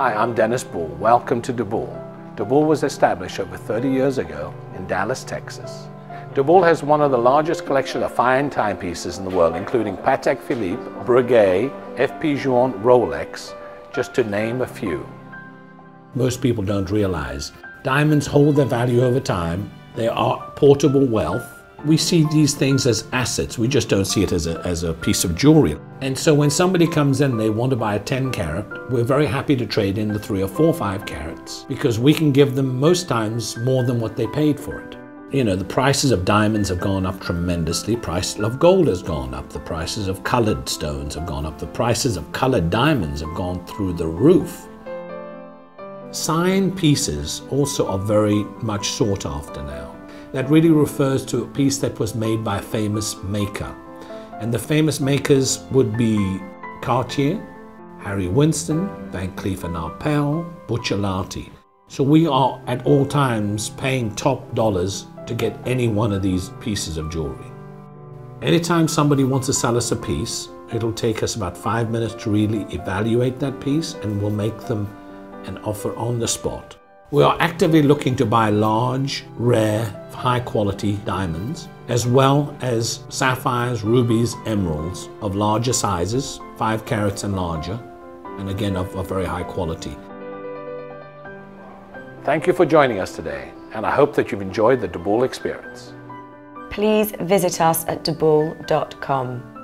Hi, I'm Dennis Ball. Welcome to deBoulle. deBoulle was established over 30 years ago in Dallas, Texas. deBoulle has one of the largest collection of fine timepieces in the world, including Patek Philippe, Breguet, F.P. Journe, Rolex, just to name a few. Most people don't realize diamonds hold their value over time. They are portable wealth. We see these things as assets. We just don't see it as a piece of jewelry. And so when somebody comes in, they want to buy a 10 carat, we're very happy to trade in the 3 or 4 or 5 carats because we can give them most times more than what they paid for it. You know, the prices of diamonds have gone up tremendously. Price of gold has gone up. The prices of colored stones have gone up. The prices of colored diamonds have gone through the roof. Signed pieces also are very much sought after now. That really refers to a piece that was made by a famous maker. And the famous makers would be Cartier, Harry Winston, Van Cleef & Arpels, Buccellati. So we are at all times paying top dollars to get any one of these pieces of jewelry. Anytime somebody wants to sell us a piece, it'll take us about 5 minutes to really evaluate that piece, and we'll make them an offer on the spot. We are actively looking to buy large, rare, high-quality diamonds, as well as sapphires, rubies, emeralds of larger sizes, 5 carats and larger, and again of very high quality. Thank you for joining us today, and I hope that you've enjoyed the deBoulle experience. Please visit us at deBoulle.com.